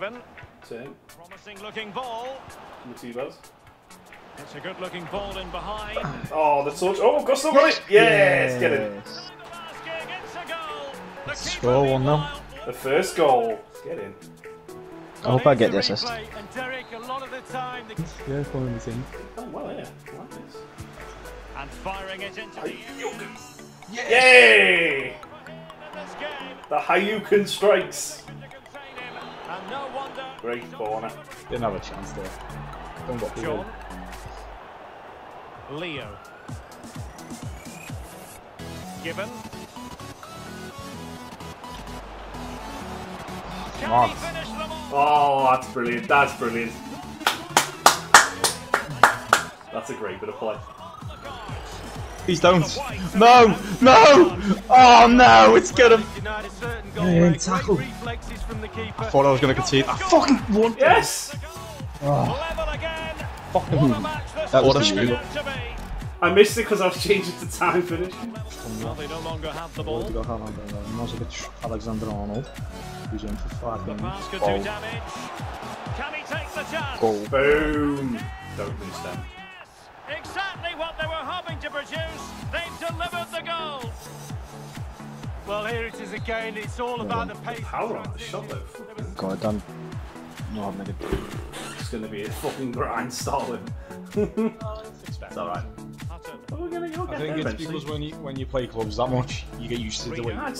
given. Same. Promising looking ball. Matibas. It's a good looking ball in behind. Oh, the touch. Oh, got someone. Yes, yes, get it. Score one now. The first goal. Get in. I hope I get the assist. Yeah, following the team. Oh, well, yeah. Like this. And firing it into the end. Yay! The Hayukin strikes. And no wonder. Great corner. Didn't have a chance there. Don't got John. Leo. Given. Mark. Oh, that's brilliant. That's brilliant. That's a great bit of play. Please don't. No! No! Oh no! It's gonna. Yeah, tackle. I thought I was gonna concede. I fucking won. Yes! Oh. Fucking. That was a shoot. I missed it because I was changing to time finish. Well, they no longer have the ball. Alexander Arnold. He's in for 5 minutes. Can he take the chance? Goal. Boom. Don't miss that. Exactly what they were hoping to produce. They've delivered the goal. Well, here it is again. It's all about the pace. Power on the shot though. God, done. No, it's going to be a fucking grind, Stalin. It's alright. I think it's because when you play clubs that much, you get used to the way you play.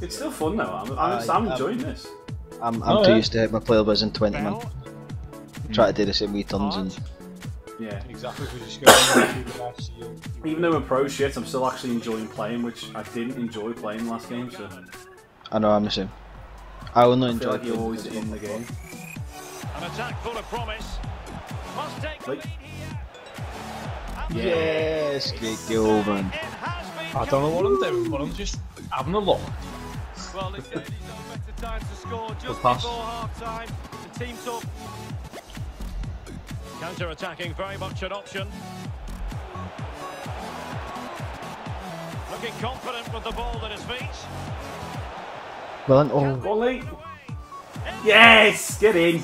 It's still fun though. I'm enjoying this. I'm too used to it. My player was in 20 man. Try to do the same wee tons and. Yeah, exactly. Even though I'm pro shit, I'm still actually enjoying playing, which I didn't enjoy playing last game. So. I know. I'm the same. I will not enjoy. You're always in the game. An attack full of promise. Must take the lead here. Yes, great goal, man. I don't know what I'm doing, but I'm just having a look. Well, it's no better time to score just before half time. The team's up. Counter attacking, very much an option. Looking confident with the ball at his feet. Well, volley. Yes, get in.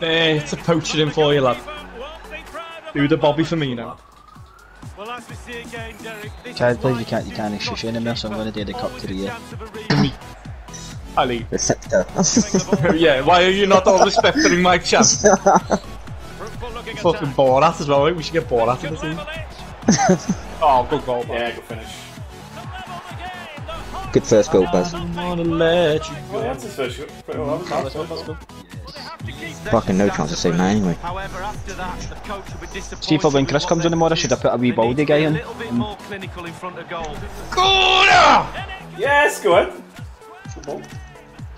There, it's a poacher in for you, lad. Do the Bobby for me now. Well, as we see again, Derek, child plays, you can't shush in him, so I'm going to do the cup to the year. Ali. The sector. Yeah, why are you not all respecting my chance? Fucking Borat as well, right? We should get Borat in the team. Oh, good goal, man. Yeah, good finish. Good first goal, Baz. I'm gonna let you go. That's his first goal. Fucking no chance to save mine anyway. See if when Chris comes in tomorrow, should I put a wee baldy guy in? Corner! Yes, go on.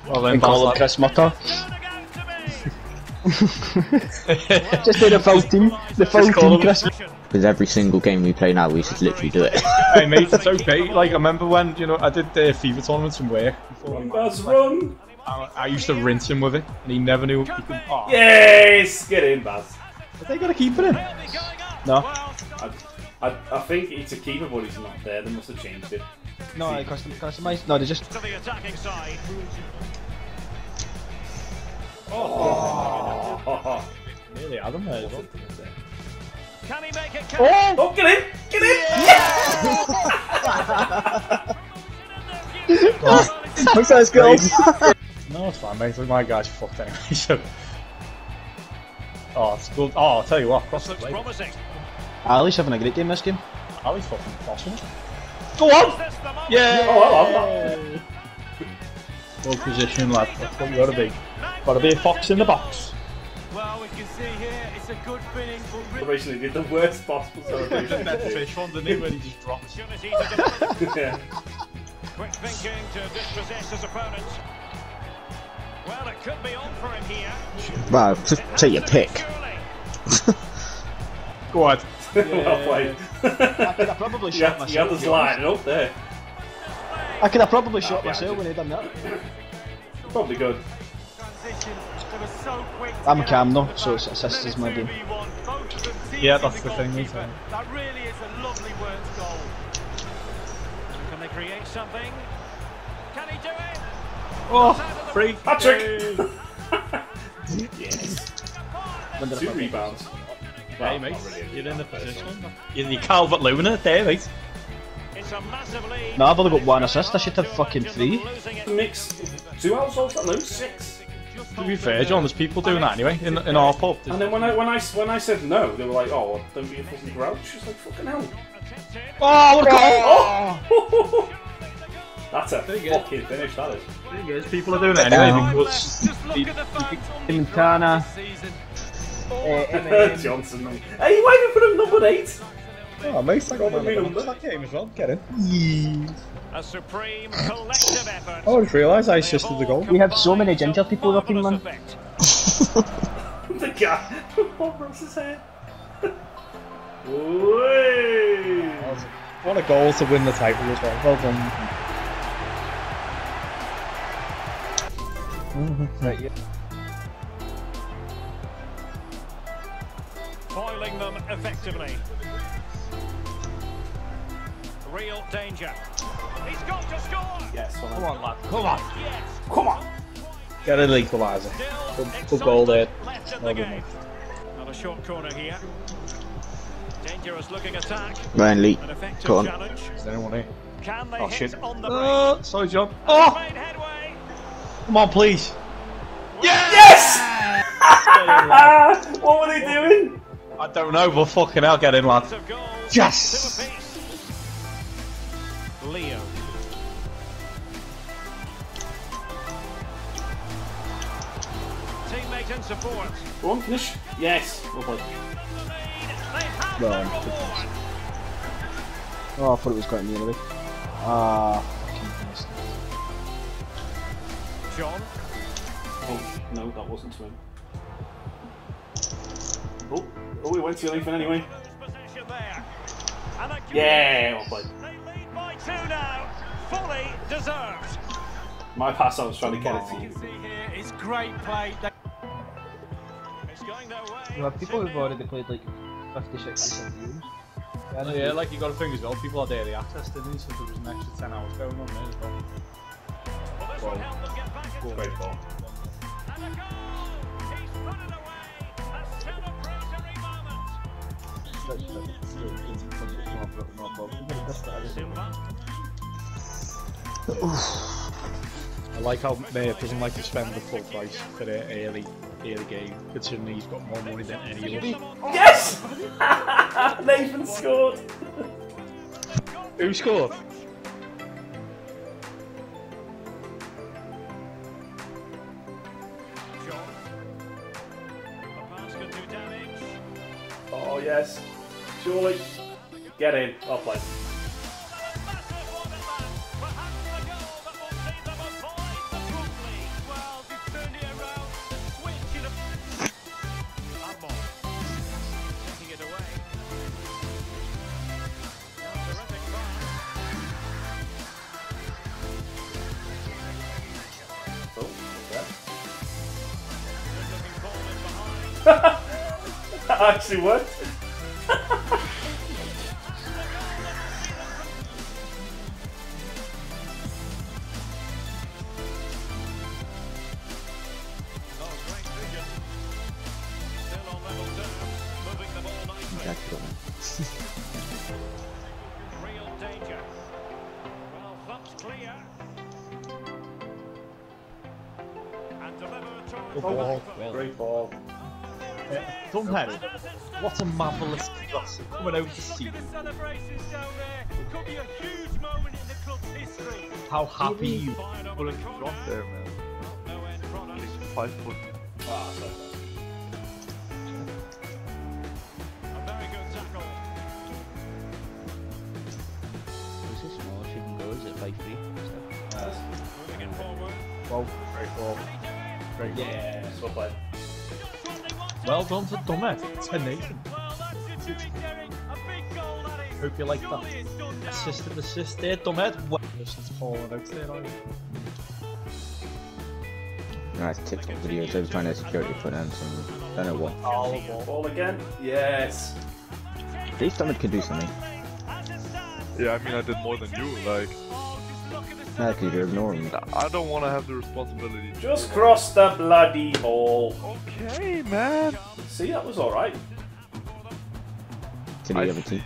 Well then, call him Chris Mutter. Just do the full team Chris. Because every single game we play now, we should literally do it. Hey mate, it's okay. Like I remember when I did the FIFA tournaments from work. That's wrong. I used to rinse him with it, and he never knew. He could, oh. Yes, get in, Baz. Have they got to keep it in? No. I think it's a keeper, but he's not there. They must have changed it. No, I customised. No, they just. To the attacking side. Oh. Really, I don't know. Can he make it? Oh, get in! Get in! Yes! Looks like it's gold. No, it's fine, mate. My guys fucked anyway. So. Oh, it's good. Oh, I'll tell you what. Cross looks promising. Ali's having a great game this game. Ali's fucking awesome. Go on! Yeah! Oh, I love that. Good position, lad. That's what we gotta be. Gotta be a fox in the box. Well, we can see here, it's a good finish. Originally did the worst possible celebration. That fish underneath when he just dropped. Yeah. Quick thinking to dispossess his opponent. Well, it could be on for him here. Well, just take your pick. Go on. Well played. I could have probably shot myself. The others lining up there. I could have probably shot myself when he'd done that. Probably good. I'm a cam though, so it's assist is my game. Yeah, that's the thing. That really is a lovely words goal. Can they create something? Can he do it? Oh, free Patrick! Yes. Two rebounds. Well, hey, mate, really you're in the position. You're the Calvert-Lewin at there, mate. No, I've only got one assist. I should have fucking three. Mix 2 households that lose 6. To be fair, John, there's people doing that anyway in our pub. And then when I said no, they were like, "Oh, don't be a fucking grouch." It's like fucking hell. Oh, what a goal! That's a fucking finish. That is. There's people are doing it anyway because Quintana, Johnson. Hey, why did you put him number 8? Oh, mate, I got my number. That game as well. Get in. Yeah. A supreme collective effort. Oh, I just realised I assisted the goal. We have so many ginger people working, man. The guy. What was his head? What a goal to win the title as well. Well done. Right, yeah. Foiling them effectively. Real danger. He's got to score! Yes, well, come on, lad. Come on! Yes. Come on! Get an equaliser. Good goal there. Another short corner here. Dangerous looking attack. Ryan Lee. An effective challenge. Is anyone here? Can they hit on the break? Sorry, John. Oh! Come on, please. Yes! Yes! What were they doing? I don't know, but fucking hell, get in, lad. Yes! Leo. Teammate and support. Go on, finish. Yes. Well, oh, I thought it was quite nearly. Ah, fucking John. Oh, no, that wasn't to him. Oh, we went to anything anyway. Yeah, well played. Two now, fully deserved. My pass, I was trying to get it to you. It's great play. It's going their way. You have people who've already played like 56% games. Yeah, yeah, like you got a thing as well. People had daily access, didn't they? So there was an extra 10 hours going on there as well. This will help them get back into it. And a goal! He's put it away. A celebratory moment. I like how Mayor doesn't like to spend the full price for the early game, considering he's got more money than any of us. Yes! Nathan scored! Who scored? Oh yes, surely. Get in, I'll play. That actually worked. Real danger. Well, that's clear. And deliver a great ball. Dumbhead, what a marvellous cross coming over to see. How happy you were in the drop there, man. He's 5 foot. Ah, so a very good tackle. Is this small if you can go? Is it 5 feet? Moving it forward. Well, great ball. Great ball. Yeah, so bad. Well done to Dumbhead, to Nathan. Hope you like that. Assist there, Dumbhead. Well, it's falling out there, aren't you? Nice typical videos. I was trying to security put in some. Don't know what. Oh, ball again? Yes. At least Dumbhead can do something. Yeah, I mean, I did more than you, like. Exactly, they're normal. I don't want to have the responsibility. Just cross the bloody hole. Okay, man. See, that was alright. Can you have a team?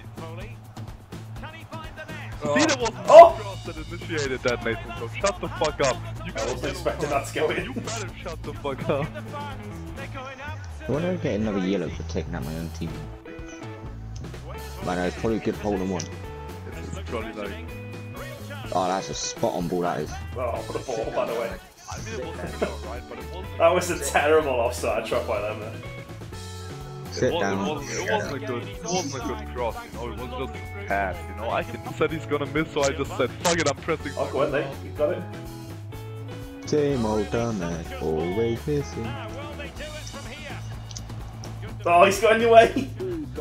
Oh! That initiated that, Nathan, so shut the fuck up. You I wasn't expecting that to go in. You better shut the fuck up. I wonder if I get another yellow for taking out my own team. Man, I probably a good hole in one. Oh, that's a spot on ball, that is. Oh, what a ball, by the way. That was a terrible offside trap by them there. It wasn't a good cross, you know, it was just bad, you know. I said he's gonna miss, so I just said, fuck it, I'm pressing. Oh, go on, Nate, you got it. Same old dumbass, always missing. Oh, he's got in your way!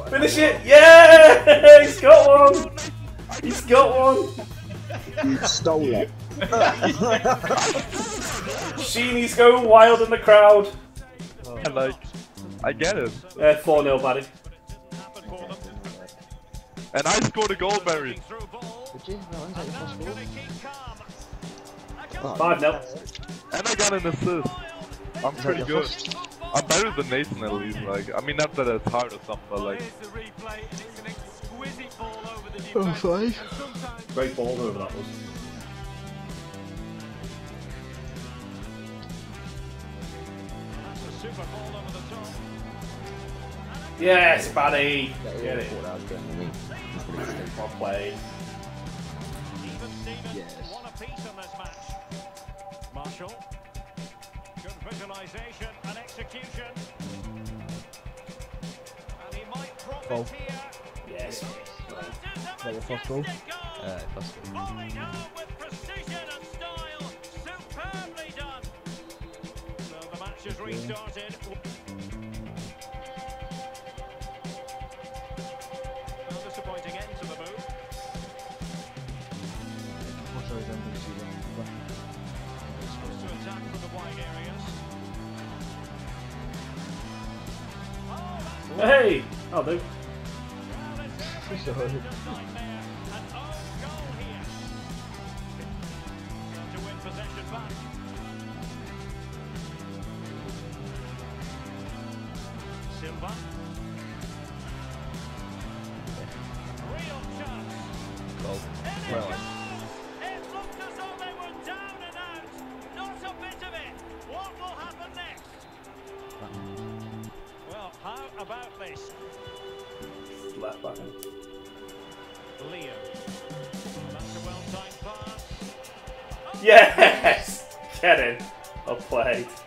Finish it! Yeah! He's got one! He's got one! You stole it. Sheeny's going wild in the crowd. And like, I get it. Yeah, 4-0, buddy. And I scored a goal, Barry. 5-0. And I got an assist. I'm pretty good. I'm better than Nathan at least, like, I mean not that it's hard or something, but like... Oh, sorry. Great ball over that one. Yes, buddy! Get it. Well played. Yes. Marshall. Good visualization and execution. And he might profit here. Yes. Possible. Possible. Rolling home with precision and style. Superbly done. So the match has restarted. Well, disappointing end to the move. What are supposed to attack from the wide areas. Oh, hey! Oh, dude. So an own goal here. To win possession back. Silva. Real chance. Well, it looked as though they were down and out. Not a bit of it. What will happen next? Well, how about this? Left back in. Leo. That's a well-timed pass. Yes! Get in. I'll play.